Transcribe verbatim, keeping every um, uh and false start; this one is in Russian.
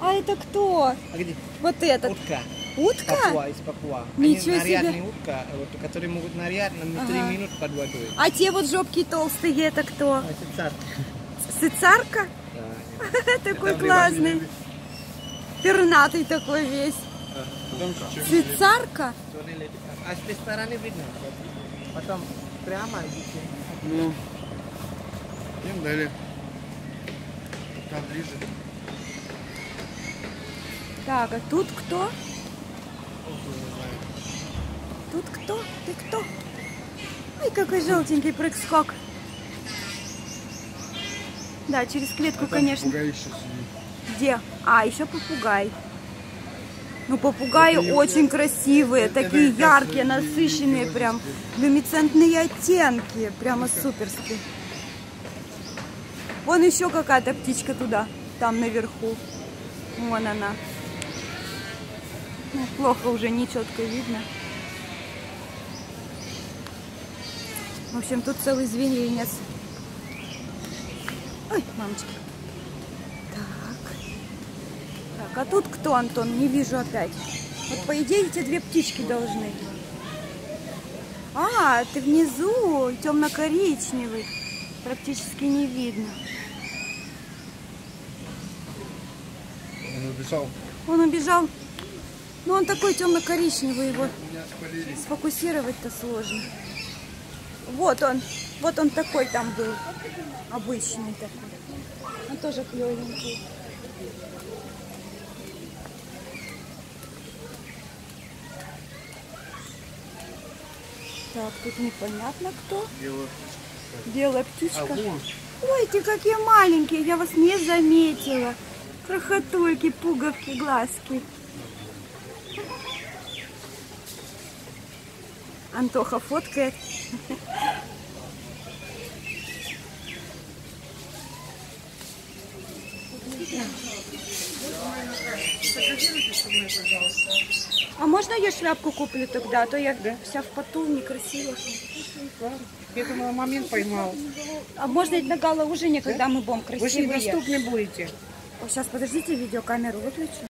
А это кто? А где? Вот этот. Утка. Утка? Папуа, из Папуа. Ничего себе. Нарядные утка, вот, которые могут нарядно на ага. три минуты под водой. А те вот жопки толстые, это кто? А, сыцарка. Сыцарка? Да. Такой классный. Пернатый такой весь. Сыцарка? А с той стороны видно. Потом прямо идите. Ну. Идем далее. Там ближе. Так, а тут кто? Тут кто? Ты кто? Ой, какой желтенький прыг-скок. Да, через клетку, а конечно. Попугай еще сидит. Где? А, еще попугай. Ну, попугаи это очень его... красивые, это такие это яркие, это насыщенные, прям люминесцентные оттенки. Прямо суперские. Вон еще какая-то птичка туда, там наверху. Вон она. Ну, плохо уже, нечетко видно. В общем, тут целый зверинец. Ой, мамочки. Так. Так, а тут кто, Антон? Не вижу опять. Вот, по идее, эти две птички должны. А, ты внизу, темно-коричневый. Практически не видно. Он убежал. Он убежал. Но он такой темно-коричневый, его сфокусировать-то сложно. Вот он. Вот он такой там был. Обычный такой. Он тоже клевенький. Так, тут непонятно кто. Белая птичка. Белая птичка. Ой, ты какие маленькие, я вас не заметила. Крохотульки, пуговки, глазки. Антоха фоткает. А можно я шляпку куплю тогда? А то я да? вся в поту, некрасиво. Я на момент поймал. А можно на гала-ужине, когда да? мы будем красивые. Вы же недоступны будете. О, сейчас, подождите, видеокамеру выключу.